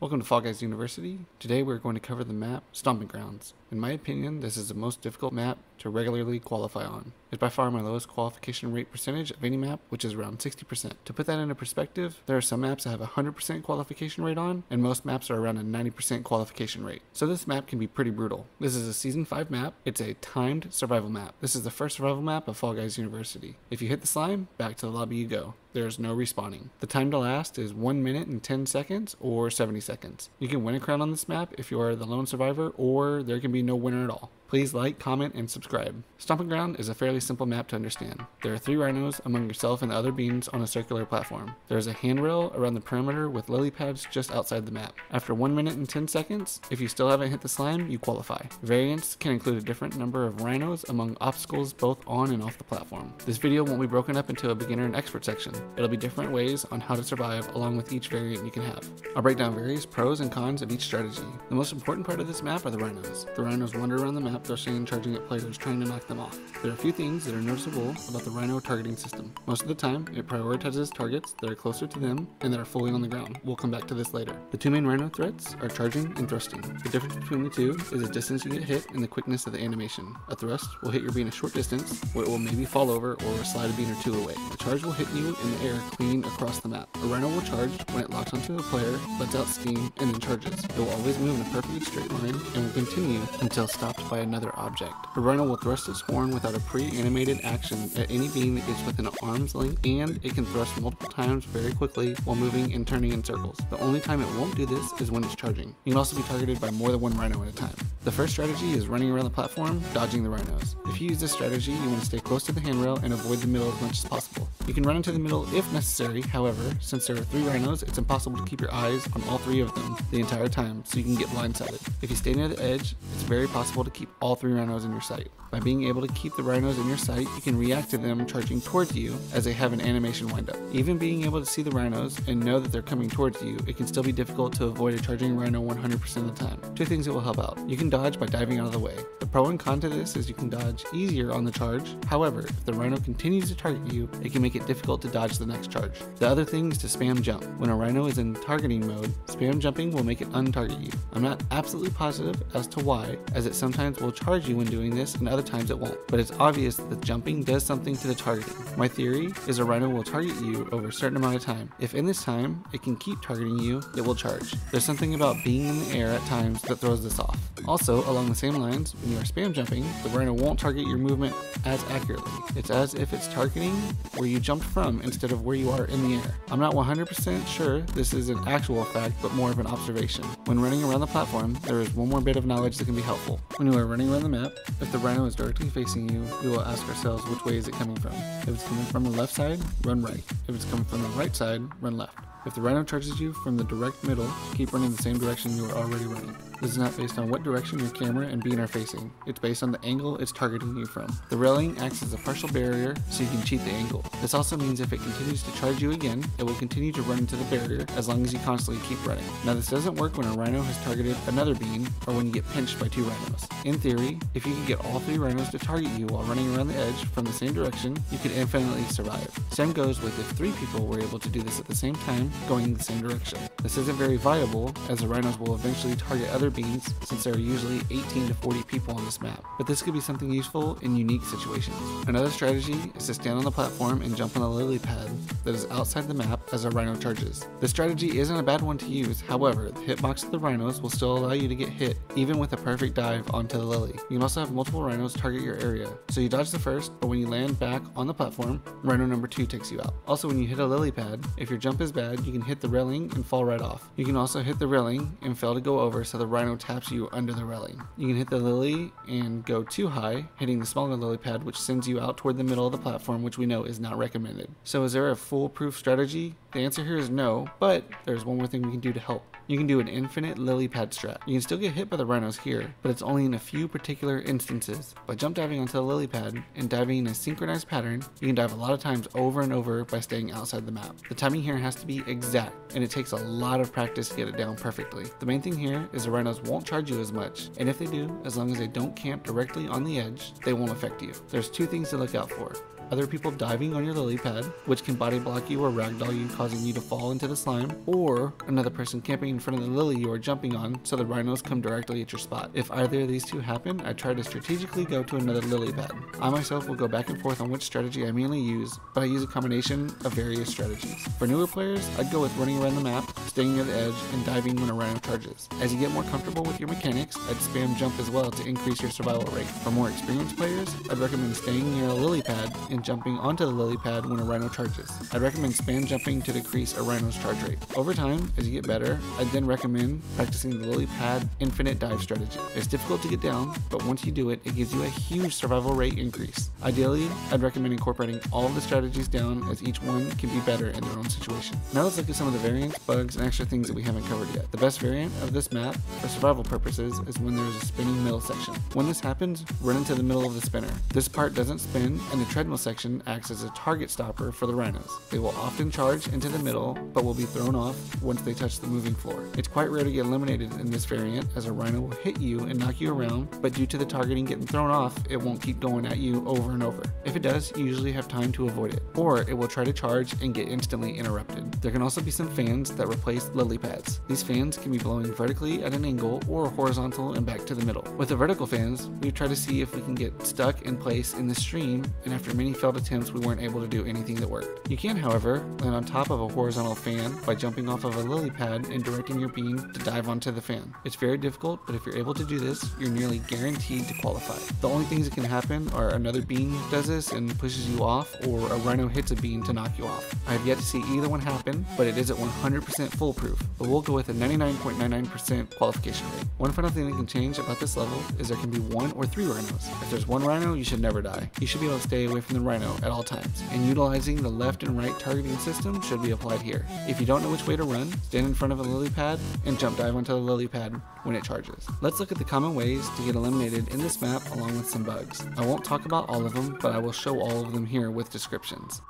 Welcome to Fall Guys University. Today we're going to cover the map Stompin' Grounds. In my opinion, this is the most difficult map to regularly qualify on. It's by far my lowest qualification rate percentage of any map, which is around 60%. To put that into perspective, there are some maps I have 100% qualification rate on, and most maps are around a 90% qualification rate. So this map can be pretty brutal. This is a Season 5 map. It's a timed survival map. This is the first survival map of Fall Guys University. If you hit the slime, back to the lobby you go. There's no respawning. The time to last is 1 minute and 10 seconds or 70 seconds. You can win a crown on this map if you are the lone survivor, or there can be no winner at all. Please like, comment, and subscribe. Stompin' Ground is a fairly simple map to understand. There are 3 rhinos among yourself and the other beans on a circular platform. There is a handrail around the perimeter with lily pads just outside the map. After 1 minute and 10 seconds, if you still haven't hit the slime, you qualify. Variants can include a different number of rhinos among obstacles both on and off the platform. This video won't be broken up into a beginner and expert section. It'll be different ways on how to survive along with each variant you can have. I'll break down various pros and cons of each strategy. The most important part of this map are the rhinos. The rhinos wander around the map thrashing and charging at players trying to knock them off. There are a few things that are noticeable about the rhino targeting system. Most of the time, it prioritizes targets that are closer to them and that are fully on the ground. We'll come back to this later. The 2 main rhino threats are charging and thrusting. The difference between the 2 is the distance you get hit and the quickness of the animation. A thrust will hit your bean a short distance, where it will maybe fall over or slide a bean or 2 away. The charge will hit you in the air clean across the map. A rhino will charge when it locks onto a player, lets out steam, and then charges. It will always move in a perfectly straight line and will continue until stopped by another object. A rhino will thrust its horn without a pre-animated action at any bean that gets within an arm's length, and it can thrust multiple times very quickly while moving and turning in circles. The only time it won't do this is when it's charging. You can also be targeted by more than 1 rhino at a time. The first strategy is running around the platform, dodging the rhinos. If you use this strategy, you want to stay close to the handrail and avoid the middle as much as possible. You can run into the middle if necessary, however, since there are 3 rhinos, it's impossible to keep your eyes on all 3 of them the entire time, so you can get blindsided. If you stay near the edge, it's very possible to keep all 3 rhinos in your sight. By being able to keep the rhinos in your sight, you can react to them charging towards you as they have an animation windup. Even being able to see the rhinos and know that they're coming towards you, it can still be difficult to avoid a charging rhino 100% of the time. 2 things that will help out. You can dodge by diving out of the way. The pro and con to this is you can dodge easier on the charge. However, if the rhino continues to target you, it can make it difficult to dodge the next charge. The other thing is to spam jump. When a rhino is in targeting mode, spam jumping will make it untarget you. I'm not absolutely positive as to why, as it sometimes will charge you when doing this and other times it won't, but it's obvious that the jumping does something to the targeting. My theory is a rhino will target you over a certain amount of time. If in this time it can keep targeting you, it will charge. There's something about being in the air at times that throws this off. Also, along the same lines, when you are spam jumping, the rhino won't target your movement as accurately. It's as if it's targeting where you jumped from instead of where you are in the air. I'm not 100% sure this is an actual fact, but more of an observation. When running around the platform, there is one more bit of knowledge that can be helpful. When you are running around the map, if the rhino is directly facing you, we will ask ourselves which way is it coming from. If it's coming from the left side, run right. If it's coming from the right side, run left. If the rhino charges you from the direct middle, keep running the same direction you are already running. This is not based on what direction your camera and bean are facing. It's based on the angle it's targeting you from. The railing acts as a partial barrier so you can cheat the angle. This also means if it continues to charge you again, it will continue to run into the barrier as long as you constantly keep running. Now this doesn't work when a rhino has targeted another bean or when you get pinched by 2 rhinos. In theory, if you can get all 3 rhinos to target you while running around the edge from the same direction, you could infinitely survive. Same goes with if 3 people were able to do this at the same time going in the same direction. This isn't very viable as the rhinos will eventually target other beans since there are usually 18 to 40 people on this map, but this could be something useful in unique situations. Another strategy is to stand on the platform and jump on the lily pad that is outside the map as a rhino charges. This strategy isn't a bad one to use, however, the hitbox of the rhinos will still allow you to get hit even with a perfect dive onto the lily. You can also have multiple rhinos target your area, so you dodge the first, but when you land back on the platform, rhino number 2 takes you out. Also, when you hit a lily pad, if your jump is bad, you can hit the railing and fall right off. You can also hit the railing and fail to go over so the rhino taps you under the railing. You can hit the lily and go too high, hitting the smaller lily pad, which sends you out toward the middle of the platform, which we know is not recommended. So is there a foolproof strategy? The answer here is no, but there's one more thing we can do to help. You can do an infinite lily pad strat. You can still get hit by the rhinos here, but it's only in a few particular instances. By jump diving onto the lily pad and diving in a synchronized pattern, you can dive a lot of times over and over by staying outside the map. The timing here has to be exact, and it takes a lot of practice to get it down perfectly. The main thing here is the rhinos won't charge you as much, and if they do, as long as they don't camp directly on the edge, they won't affect you. There's 2 things to look out for. other people diving on your lily pad, which can body block you or ragdoll you, causing you to fall into the slime, or another person camping in front of the lily you are jumping on so the rhinos come directly at your spot. If either of these two happen, I try to strategically go to another lily pad. I myself will go back and forth on which strategy I mainly use, but I use a combination of various strategies. For newer players, I'd go with running around the map, staying near the edge, and diving when a rhino charges. As you get more comfortable with your mechanics, I'd spam jump as well to increase your survival rate. For more experienced players, I'd recommend staying near a lily pad and jumping onto the lily pad when a rhino charges. I'd recommend spam jumping to decrease a rhino's charge rate. Over time, as you get better, I'd then recommend practicing the lily pad infinite dive strategy. It's difficult to get down, but once you do it, it gives you a huge survival rate increase. Ideally, I'd recommend incorporating all of the strategies down, as each one can be better in their own situation. Now let's look at some of the variants, bugs, and extra things that we haven't covered yet. The best variant of this map, for survival purposes, is when there's a spinning middle section. When this happens, run into the middle of the spinner. This part doesn't spin, and the treadmill section acts as a target stopper for the rhinos. They will often charge into the middle, but will be thrown off once they touch the moving floor. It's quite rare to get eliminated in this variant, as a rhino will hit you and knock you around, but due to the targeting getting thrown off, it won't keep going at you over and over. If it does, you usually have time to avoid it, or it will try to charge and get instantly interrupted. There can also be some fans that replace lily pads. These fans can be blowing vertically at an angle or horizontal and back to the middle. With the vertical fans, we try to see if we can get stuck in place in the stream, and after many failed attempts, we weren't able to do anything that worked. You can, however, land on top of a horizontal fan by jumping off of a lily pad and directing your beam to dive onto the fan. It's very difficult, but if you're able to do this, you're nearly guaranteed to qualify. The only things that can happen are another beam does this and pushes you off, or a rhino hits a beam to knock you off. I have yet to see either one happen, but it isn't 100% foolproof, but we'll go with a 99.99% qualification rate. One final thing that can change about this level is there can be 1 or 3 rhinos. If there's one rhino, you should never die. You should be able to stay away from the rhino at all times, and utilizing the left and right targeting system should be applied here. If you don't know which way to run, stand in front of a lily pad and jump dive onto the lily pad when it charges. Let's look at the common ways to get eliminated in this map along with some bugs. I won't talk about all of them, but I will show all of them here with descriptions.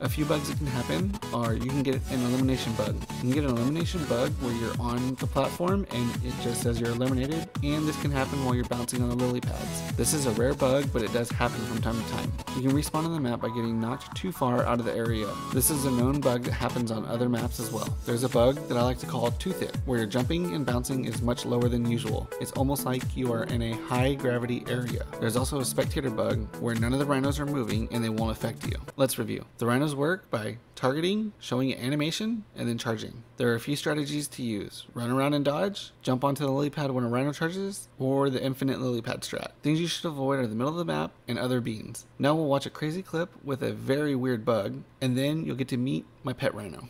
A few bugs that can happen are you can get an elimination bug. You can get an elimination bug where you're on the platform and it just says you're eliminated, and this can happen while you're bouncing on the lily pads. This is a rare bug, but it does happen from time to time. You can respawn on the map by getting knocked too far out of the area. This is a known bug that happens on other maps as well. There's a bug that I like to call too thick, where your jumping and bouncing is much lower than usual. It's almost like you are in a high gravity area. There's also a spectator bug where none of the rhinos are moving and they won't affect you. Let's review. The rhinos work by targeting, showing an animation, and then charging. There are a few strategies to use: run around and dodge, jump onto the lily pad when a rhino charges, or the infinite lily pad strat. Things you should avoid are the middle of the map and other beans. Now we'll watch a crazy clip with a very weird bug, and then you'll get to meet my pet rhino.